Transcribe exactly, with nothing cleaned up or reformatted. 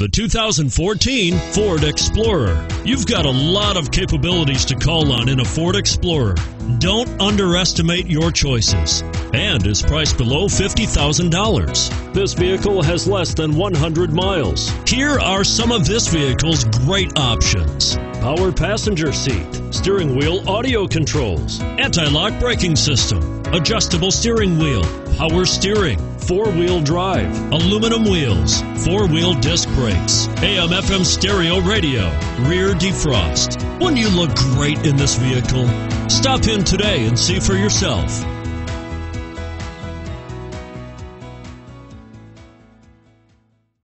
the two thousand fourteen Ford Explorer. You've got a lot of capabilities to call on in a Ford Explorer. Don't underestimate your choices, and is priced below fifty thousand dollars. This vehicle has less than one hundred miles. Here are some of this vehicle's great options: power passenger seat, steering wheel audio controls, anti-lock braking system, adjustable steering wheel, power steering, four-wheel drive, aluminum wheels, four-wheel disc brakes, A M F M stereo radio, rear defrost. Wouldn't you look great in this vehicle? Stop in today and see for yourself.